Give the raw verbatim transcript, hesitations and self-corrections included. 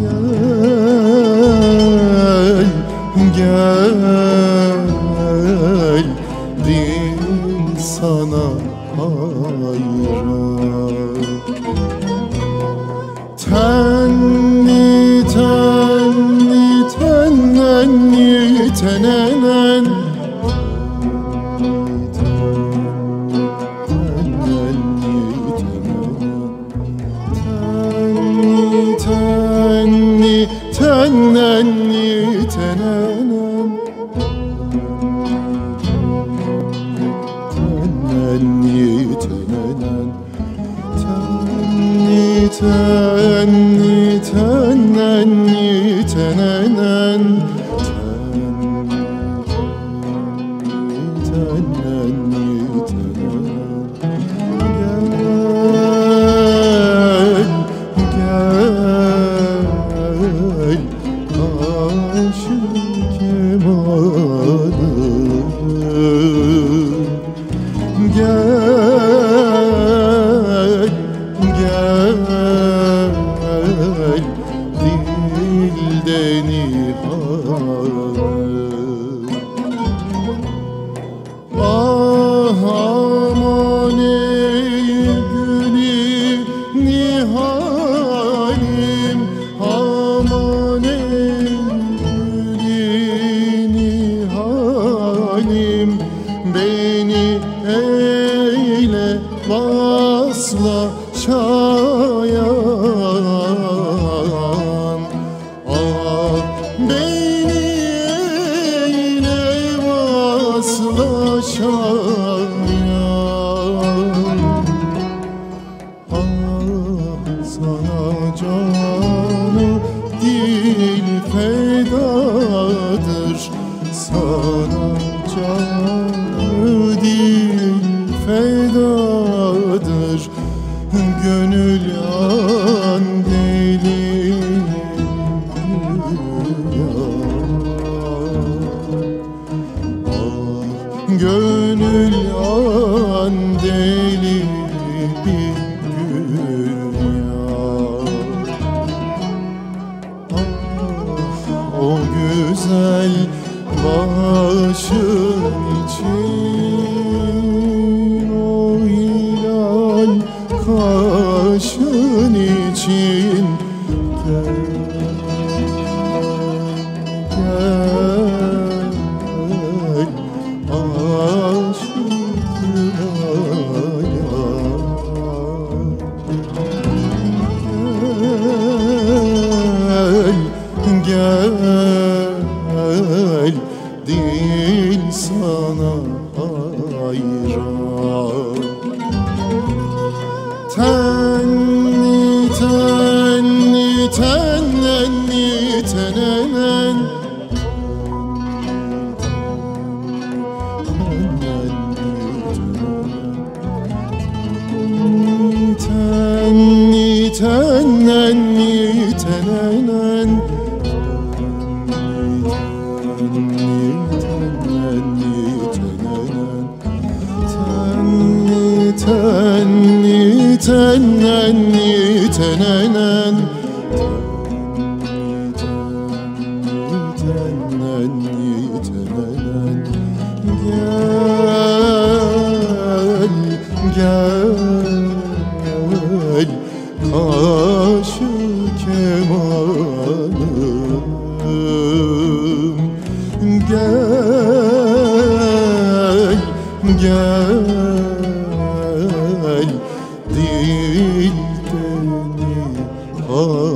geldim sana hayran. Tenli tenli tenenli tenenen تنني تنانم تنني تنانم تنني تنني تنني تنانم تنني Basla çayan ah beni eyle basla çayan ah sana canı dil fedadır sana canı dil fedadır gönül yan deli yan gönül yan deli bir gün yan o güzel başın için kaşın için gel gel aşkına gel gel değil sana hayran. Tenni tenni tenenni tenenen tenni tenenni tenenen تنني تننن تنني تننن gel gel kaşı kemanım gel gel دلتني